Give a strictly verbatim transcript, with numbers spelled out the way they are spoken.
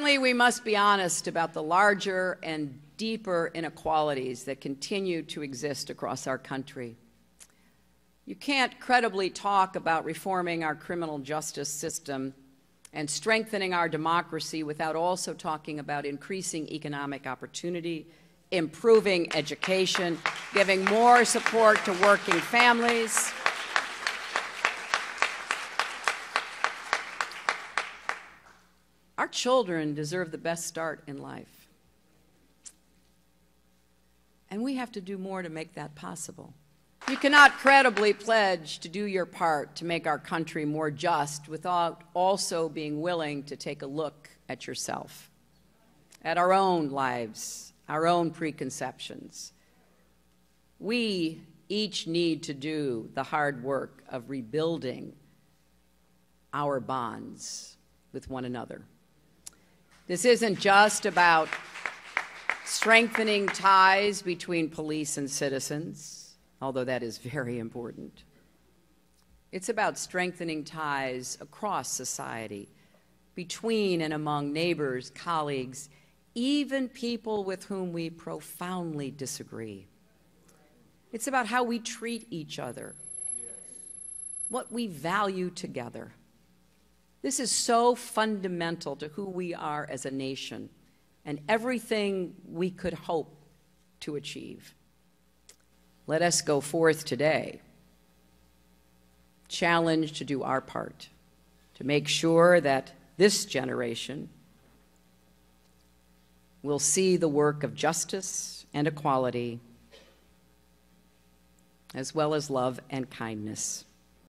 Certainly, we must be honest about the larger and deeper inequalities that continue to exist across our country. You can't credibly talk about reforming our criminal justice system and strengthening our democracy without also talking about increasing economic opportunity, improving education, giving more support to working families. Our children deserve the best start in life. And we have to do more to make that possible. You cannot credibly pledge to do your part to make our country more just without also being willing to take a look at yourself, at our own lives, our own preconceptions. We each need to do the hard work of rebuilding our bonds with one another. This isn't just about strengthening ties between police and citizens, although that is very important. It's about strengthening ties across society, between and among neighbors, colleagues, even people with whom we profoundly disagree. It's about how we treat each other, what we value together. This is so fundamental to who we are as a nation and everything we could hope to achieve. Let us go forth today, challenged to do our part, to make sure that this generation will see the work of justice and equality, as well as love and kindness.